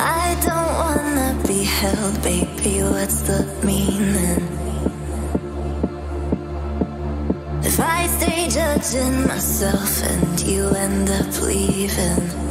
I don't wanna be held, baby, what's the meaning? If I stay judging myself and you end up leaving,